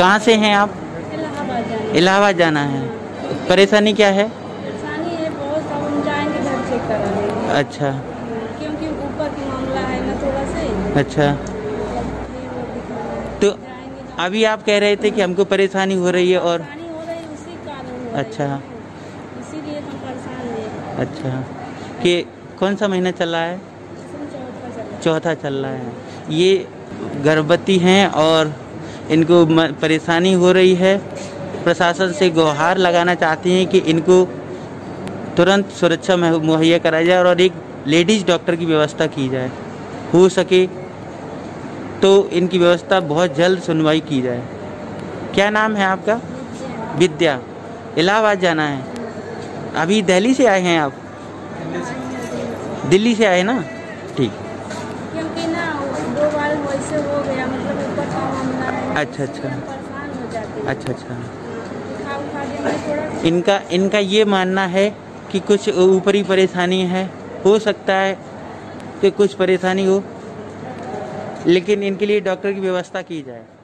कहाँ से हैं आप? इलाहाबाद जाना है। परेशानी क्या है? परेशानी है बहुत, सब हम जाएंगे घर चेक कराने। अच्छा, क्योंकि ऊपर की मामला है ना थोड़ा सा। अच्छा, तो अभी आप कह रहे थे कि हमको परेशानी हो रही है और उसी कारण। अच्छा, इसीलिए हम परेशान हैं। अच्छा, कि कौन सा महीना चल रहा है? चौथा चल रहा है। ये गर्भवती हैं और इनको परेशानी हो रही है। प्रशासन से गुहार लगाना चाहती हैं कि इनको तुरंत सुरक्षा मुहैया कराई जाए और एक लेडीज़ डॉक्टर की व्यवस्था की जाए, हो सके तो इनकी व्यवस्था बहुत जल्द सुनवाई की जाए। क्या नाम है आपका? विद्या। इलाहाबाद जाना है। अभी दिल्ली से आए हैं आप? दिल्ली से आए ना, ठीक। क्योंकि ना दो बार वैसे हो गया, मतलब ऊपर का मामला है। अच्छा अच्छा अच्छा अच्छा। इनका ये मानना है कि कुछ ऊपरी परेशानी है, हो सकता है कि कुछ परेशानी हो, लेकिन इनके लिए डॉक्टर की व्यवस्था की जाए।